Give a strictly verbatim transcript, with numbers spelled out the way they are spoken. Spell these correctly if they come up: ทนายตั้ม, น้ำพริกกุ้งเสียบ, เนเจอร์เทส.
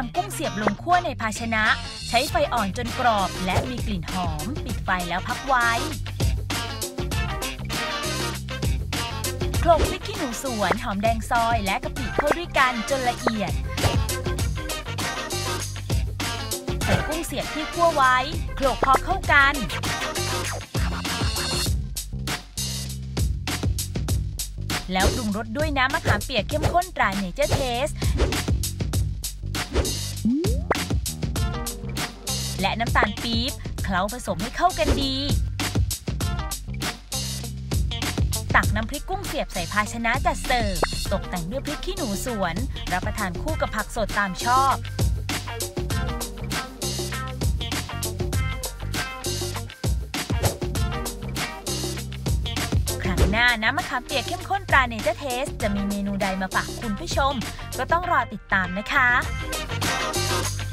นำกุ้งเสียบลงคั่วในภาชนะใช้ไฟอ่อนจนกรอบและมีกลิ่นหอมปิดไฟแล้วพักไว้โขลกพริกขี้หนูสวนหอมแดงซอยและกะปิเข้าด้วยกันจนละเอียดใส่กุ้งเสียบที่คั่วไว้โขลกพอเข้ากันแล้วปรุงรสด้วยน้ำมะขามเปียกเข้มข้นตราเนเจอร์เทสและน้ำตาลปี๊บเคล้าผสมให้เข้ากันดีตักน้ำพริกกุ้งเสียบใส่ภาชนะจัดเสิร์ฟตกแต่งด้วยพริกขี้หนูสวนรับประทานคู่กับผักสดตามชอบหน้าน้ำมะขามเปียกเข้มข้นตราเนเจอร์เทสจะมีเมนูใดมาฝากคุณผู้ชมก็ต้องรอติดตามนะคะ